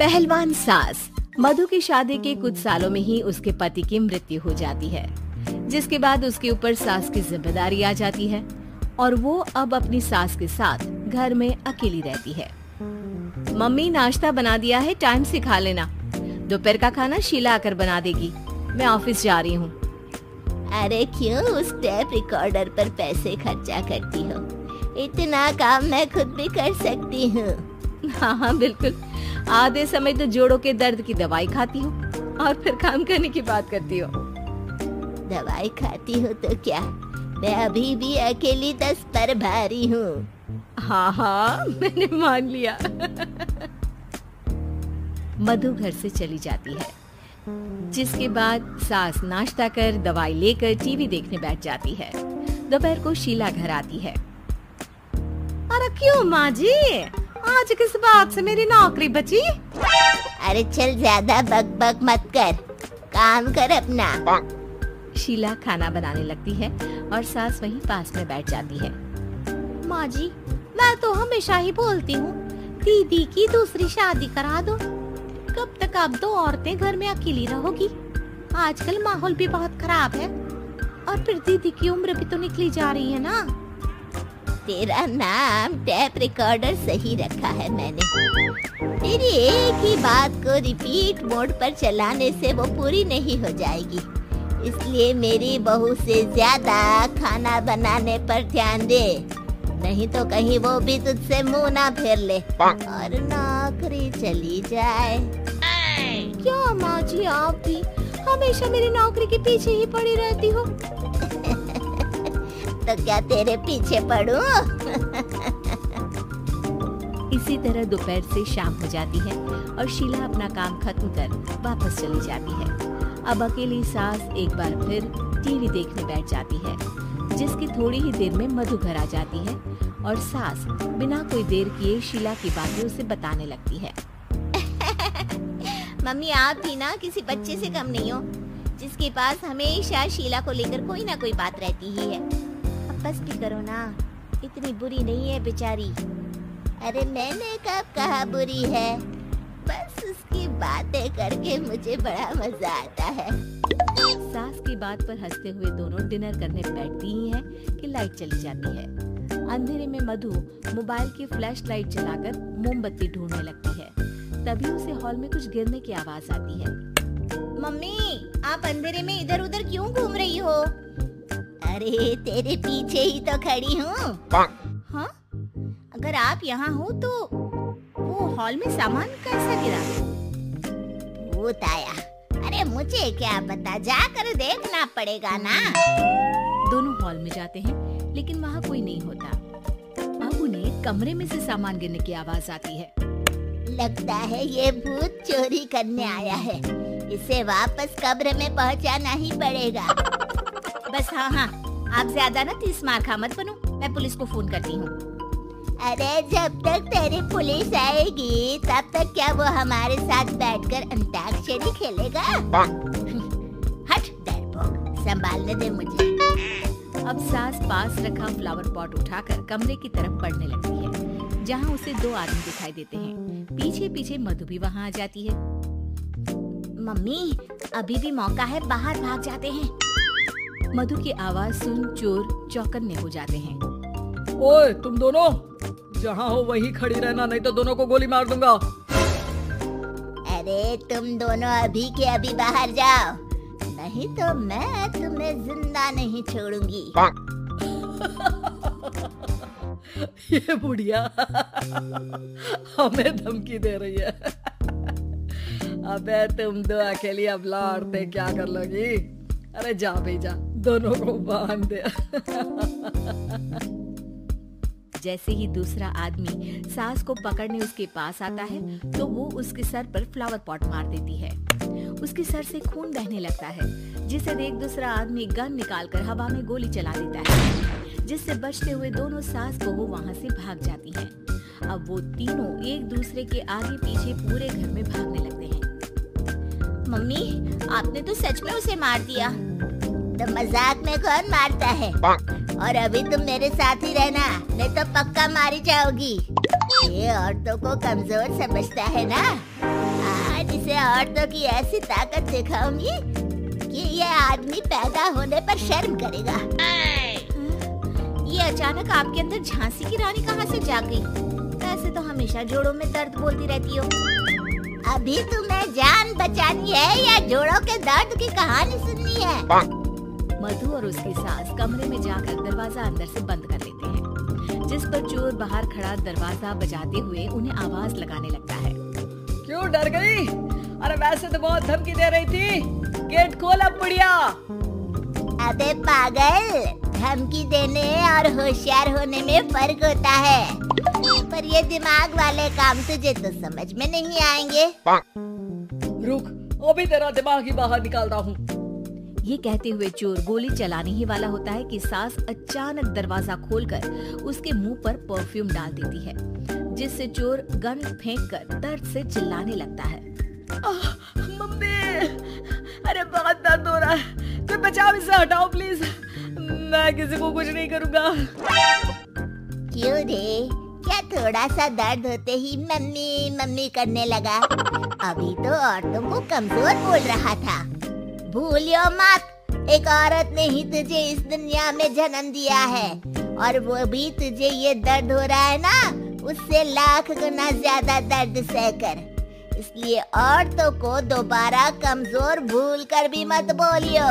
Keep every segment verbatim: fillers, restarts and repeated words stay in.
पहलवान सास मधु की शादी के कुछ सालों में ही उसके पति की मृत्यु हो जाती है, जिसके बाद उसके ऊपर सास की जिम्मेदारी आ जाती है और वो अब अपनी सास के साथ घर में अकेली रहती है। मम्मी नाश्ता बना दिया है, टाइम से खा लेना। दोपहर का खाना शीला आकर बना देगी, मैं ऑफिस जा रही हूँ। अरे क्यों उस टेप रिकॉर्डर पर पैसे खर्चा करती हो? इतना काम मैं खुद भी कर सकती हूँ। हाँ हाँ बिल्कुल, आधे समय तो जोड़ों के दर्द की दवाई खाती हो और फिर काम करने की बात करती हो। दवाई खाती हो तो क्या, मैं अभी भी अकेली दस पर भारी हूँ। हाँ हाँ मैंने मान लिया। मधु घर से चली जाती है, जिसके बाद सास नाश्ता कर दवाई लेकर टीवी देखने बैठ जाती है। दोपहर को शीला घर आती है। अरे क्यों माँ जी, आज किस बात से मेरी नौकरी बची? अरे चल, ज्यादा बकबक मत कर, काम कर अपना। शीला खाना बनाने लगती है और सास वहीं पास में बैठ जाती है। माँ जी, मैं तो हमेशा ही बोलती हूँ दीदी की दूसरी शादी करा दो, कब तक आप दो औरतें घर में अकेली रहोगी? आजकल माहौल भी बहुत खराब है और फिर दीदी की उम्र भी तो निकली जा रही है ना। तेरा नाम टैप रिकॉर्डर सही रखा है मैंने, तेरी एक ही बात को रिपीट मोड पर चलाने से वो पूरी नहीं हो जाएगी, इसलिए मेरी बहू से ज्यादा खाना बनाने पर ध्यान दे, नहीं तो कहीं वो भी तुझसे मुँह ना फेर ले और नौकरी चली जाए। क्यों माँ जी, आप भी हमेशा मेरी नौकरी के पीछे ही पड़ी रहती हो। तो क्या तेरे पीछे पड़ूं? इसी तरह दोपहर से शाम हो जाती है और शीला अपना काम खत्म कर वापस चली जाती है। अब अकेली सास एक बार फिर टीवी देखने बैठ जाती है, जिसकी थोड़ी ही देर में मधु घर आ जाती है और सास बिना कोई देर किए शीला की बातें उसे बताने लगती है। मम्मी, आप भी ना किसी बच्चे से कम नहीं हो, जिसके पास हमेशा शीला को लेकर कोई ना कोई बात रहती ही है। अब बस भी करो ना, इतनी बुरी नहीं है बेचारी। अरे मैंने कब कहा बुरी है, बस उसकी बातें करके मुझे बड़ा मजा आता है। सास की बात पर हंसते हुए दोनों डिनर करने बैठती ही हैं कि लाइट चली जाती है। अंधेरे में मधु मोबाइल की फ्लैश लाइट जलाकर मोमबत्ती ढूंढने लगती है। तभी उसे हॉल में कुछ गिरने की आवाज आती है। मम्मी, आप अंधेरे में इधर उधर क्यों घूम रही हो? अरे तेरे पीछे ही तो खड़ी हूँ। हाँ, अगर आप यहाँ हो तो हॉल में सामान कैसा गिरा? भूत आया। अरे मुझे क्या पता, जाकर देखना पड़ेगा ना। दोनों हॉल में जाते हैं लेकिन वहाँ कोई नहीं होता। अब उन्हें कमरे में से सामान गिरने की आवाज आती है। लगता है ये भूत चोरी करने आया है, इसे वापस कमरे में पहुँचाना ही पड़ेगा। बस हाँ हाँ, आप ज्यादा ना तीस मार खा मत बनो, मैं पुलिस को फोन करती हूँ। अरे जब तक तेरी पुलिस आएगी तब तक क्या वो हमारे साथ बैठकर अंताक्षरी खेलेगा? हट डरपोक, संभालने दे मुझे। अब सास पास रखा फ्लावर पॉट उठाकर कमरे की तरफ बढ़ने लगती है, जहां उसे दो आदमी दिखाई देते हैं। पीछे पीछे मधु भी वहां आ जाती है। मम्मी, अभी भी मौका है, बाहर भाग जाते हैं। मधु की आवाज सुन चोर चौकन्ने हो जाते हैं। ओए तुम दोनों, जहाँ हो वहीं खड़ी रहना, नहीं तो दोनों को गोली मार दूंगा। अरे तुम दोनों अभी के अभी बाहर जाओ, नहीं तो मैं तुम्हें जिंदा नहीं छोड़ूंगी। ये बुढ़िया हमें धमकी दे रही है। अबे तुम दो अकेली अबला औरतें क्या कर लोगी? अरे जा भाई जा, दोनों को बांध दे। जैसे ही दूसरा आदमी सास को पकड़ने उसके पास आता है तो वो उसके सर पर फ्लावर पॉट मार देती है। उसके सर से खून बहने लगता है, जिसे देख दूसरा आदमी गन निकालकर हवा में गोली चला देता है, जिससे बचते हुए दोनों सास बहू वहाँ से भाग जाती हैं। अब वो तीनों एक दूसरे के आगे पीछे पूरे घर में भागने लगते हैं। मम्मी, आपने तो सच में उसे मार दिया। तो मजाक में कौन मारता है? और अभी तुम मेरे साथ ही रहना, नहीं तो पक्का मारी जाओगी। ये औरतों को कमजोर समझता है ना? आज इसे औरतों की ऐसी ताकत दिखाऊंगी कि ये आदमी पैदा होने पर शर्म करेगा। ये अचानक आपके अंदर झांसी की रानी कहाँ से जाग गई? वैसे तो हमेशा जोड़ों में दर्द बोलती रहती हो। अभी तुम्हें जान बचानी है या जोड़ों के दर्द की कहानी सुननी है? मधु और उसकी सास कमरे में जाकर दरवाजा अंदर से बंद कर देते हैं, जिस पर चोर बाहर खड़ा दरवाजा बजाते हुए उन्हें आवाज लगाने लगता है। क्यों डर गई? अरे वैसे तो बहुत धमकी दे रही थी। गेट खोला बुढ़िया। अबे पागल, धमकी देने और होशियार होने में फर्क होता है, पर ये दिमाग वाले काम तुझे तो समझ में नहीं आएंगे। रुक, अभी तेरा दिमाग ही बाहर निकाल रहा हूँ। ये कहते हुए चोर गोली चलाने ही वाला होता है कि सास अचानक दरवाजा खोलकर उसके मुंह पर परफ्यूम डाल देती है, जिससे चोर गन फेंककर दर्द से चिल्लाने लगता है। मम्मी, अरे बहुत दर्द हो रहा है, कोई बचाओ, इसे हटाओ प्लीज। मैं किसी को कुछ नहीं करूँगा। क्यों रे, क्या थोड़ा सा दर्द होते ही मम्मी मम्मी करने लगा? अभी तो औरतों को कमजोर बोल रहा था। भूलियो मत, एक औरत ने ही तुझे इस दुनिया में जन्म दिया है, और वो भी तुझे ये दर्द हो रहा है ना, उससे लाख गुना ज्यादा दर्द सहकर। इसलिए औरतों को दोबारा कमजोर भूलकर भी मत बोलियो।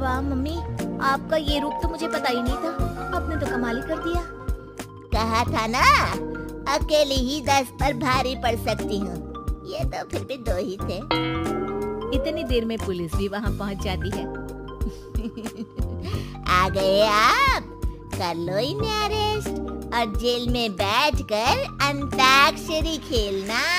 वाह मम्मी, आपका ये रूप तो मुझे पता ही नहीं था, आपने तो कमाल ही कर दिया। कहा था ना, अकेली ही दस पर भारी पड़ सकती हूँ, ये तो फिर भी दो ही थे। इतनी देर में पुलिस भी वहाँ पहुँच जाती है। आ गए आप, कर लो इन्हें अरेस्ट और जेल में बैठकर अंताक्षरी खेलना।